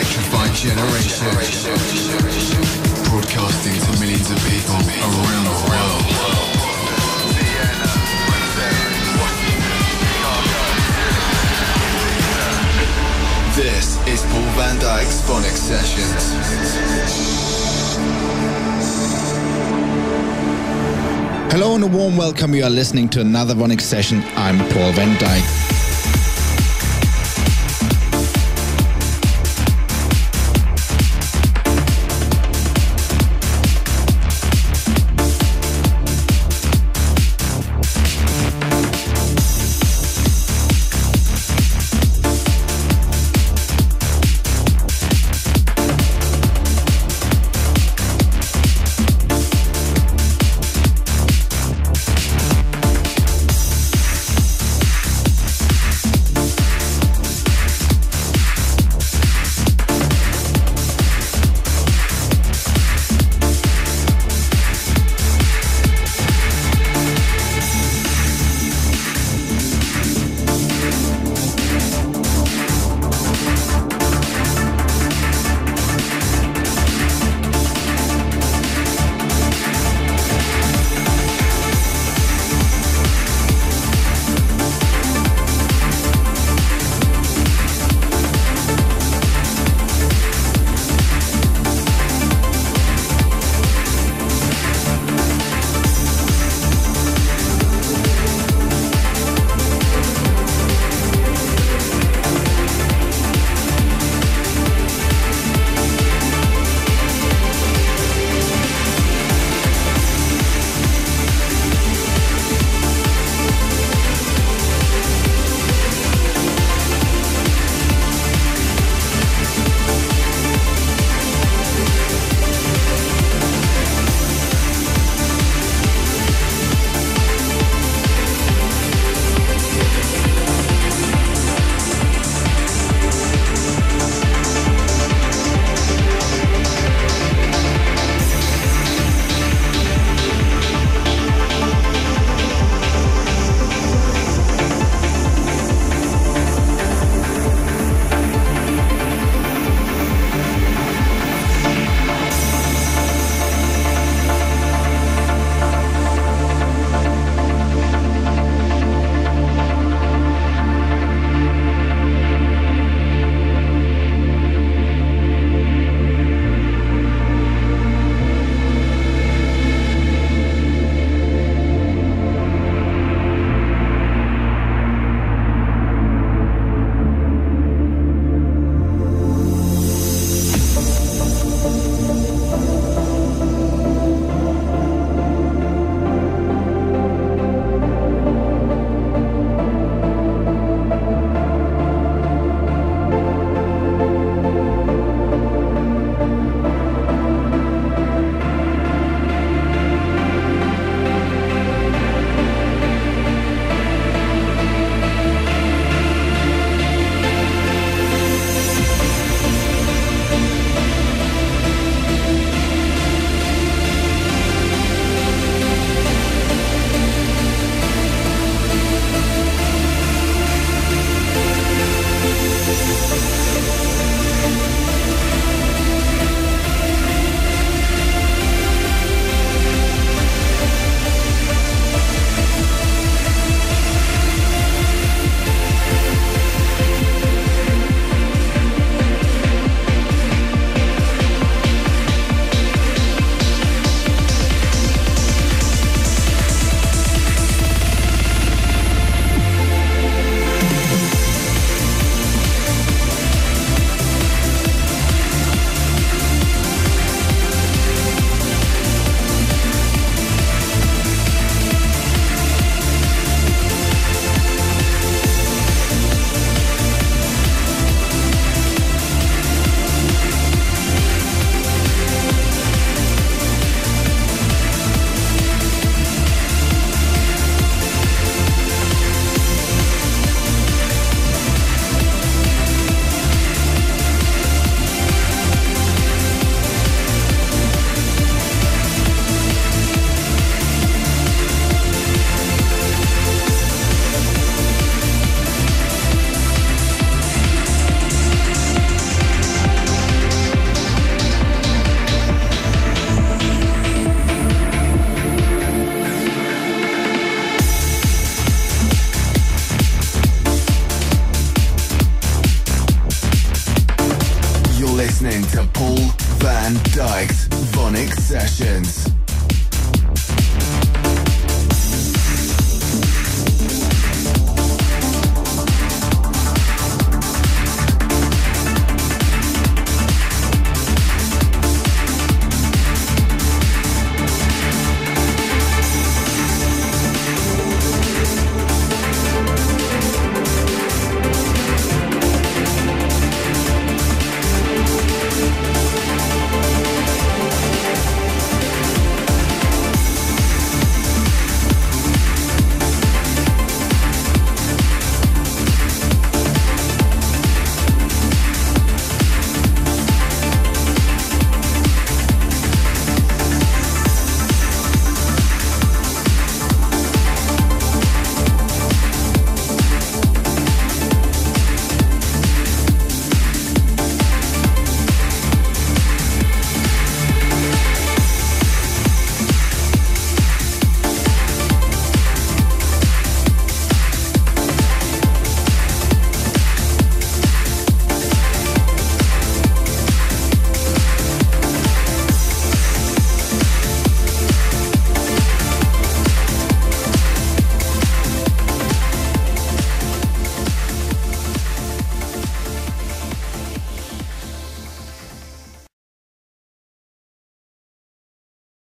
electrified generation, broadcasting to millions of people around the world. This is Paul Van Dyk's Vonyc Sessions. Hello and a warm welcome. You are listening to another Vonyc Session. I'm Paul Van Dyk.